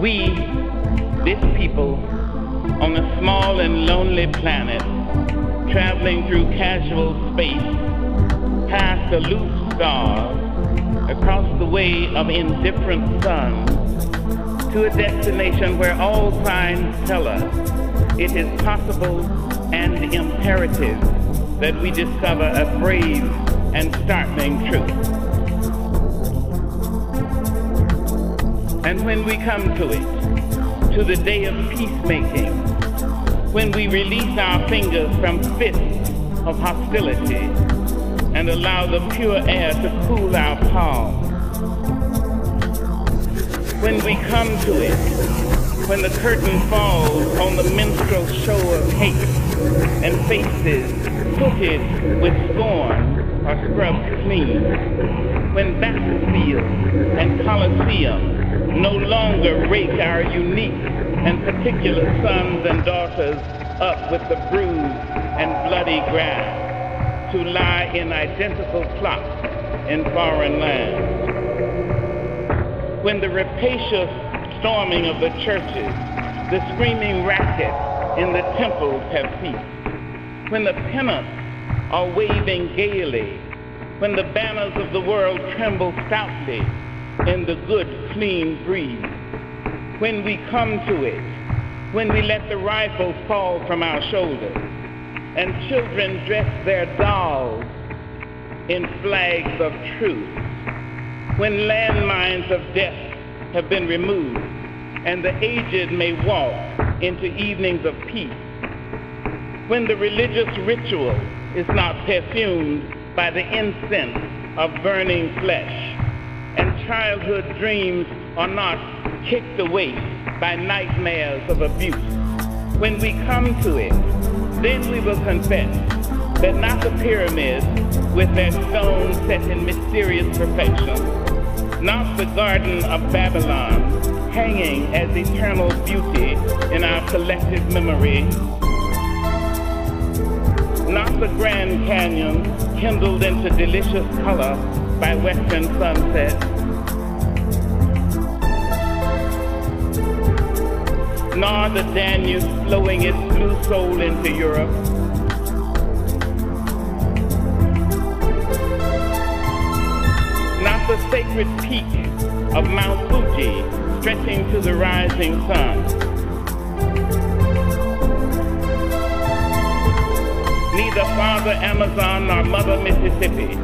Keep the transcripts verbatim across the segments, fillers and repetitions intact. we, this people, on a small and lonely planet, traveling through casual space, past aloof stars, across the way of indifferent suns, to a destination where all signs tell us it is possible and imperative that we discover a brave and startling truth. And when we come to it, to the day of peacemaking, when we release our fingers from fists of hostility and allow the pure air to cool our palms, when we come to it, when the curtain falls on the minstrel show of hate and faces hooded with scorn are scrubbed clean, when battlefields and coliseums no longer rake our unique and particular sons and daughters up with the bruised and bloody grass to lie in identical plots in foreign lands. When the rapacious storming of the churches, the screaming racket in the temples have ceased, when the pennants are waving gaily, when the banners of the world tremble stoutly in the good, clean breeze, when we come to it, when we let the rifle fall from our shoulders, and children dress their dolls in flags of truth, when landmines of death have been removed, and the aged may walk into evenings of peace, when the religious ritual is not perfumed by the incense of burning flesh, and childhood dreams are not kicked away by nightmares of abuse. When we come to it, then we will confess that not the pyramids with their stones set in mysterious perfection, not the Garden of Babylon hanging as eternal beauty in our collective memory, not the Grand Canyon kindled into delicious color by western sunset, nor the Danube flowing its blue soul into Europe, not the sacred peak of Mount Fuji stretching to the rising sun, neither Father Amazon nor Mother Mississippi,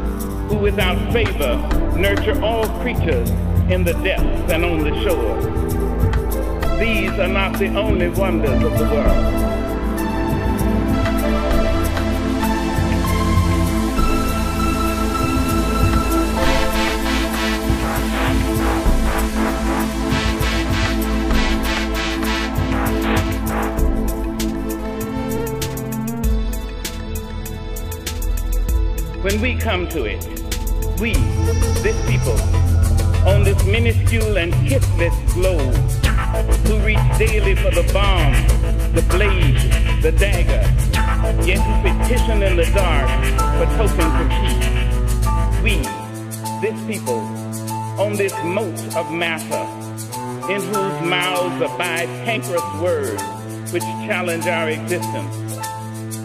who without favor nurture all creatures in the depths and on the shore. These are not the only wonders of the world. When we come to it, we, this people, on this minuscule and kissless globe, who reach daily for the bomb, the blade, the dagger, yet who petition in the dark for tokens of peace. We, this people, on this moat of matter, in whose mouths abide cankerous words which challenge our existence,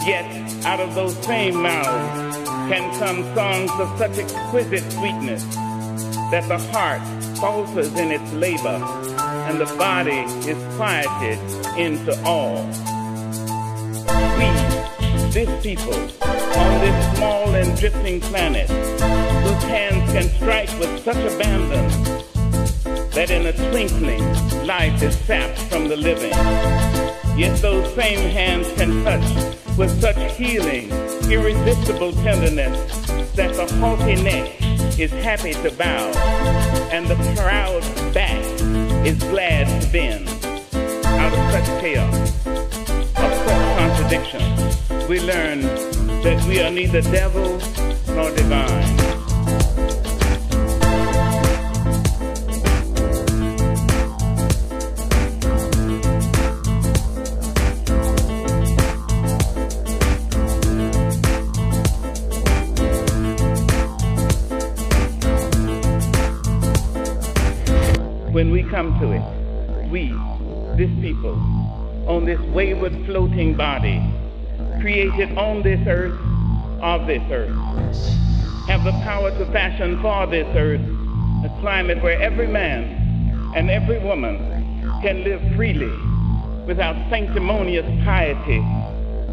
yet out of those same mouths can come songs of such exquisite sweetness that the heart falters in its labor and the body is quieted into awe. We, this people, on this small and drifting planet, whose hands can strike with such abandon that in a twinkling life is sapped from the living, yet those same hands can touch with such healing, irresistible tenderness that the haughty neck is happy to bow and the proud back is glad to bend. Out of such chaos, of such contradiction, we learn that we are neither devil nor divine. When we come to it, we, this people, on this wayward floating body, created on this earth, of this earth, have the power to fashion for this earth a climate where every man and every woman can live freely, without sanctimonious piety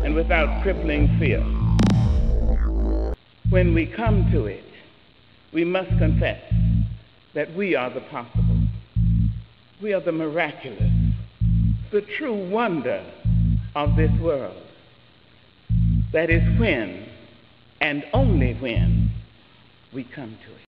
and without crippling fear. When we come to it, we must confess that we are the possible. We are the miraculous, the true wonder of this world. That is when, and only when, we come to it.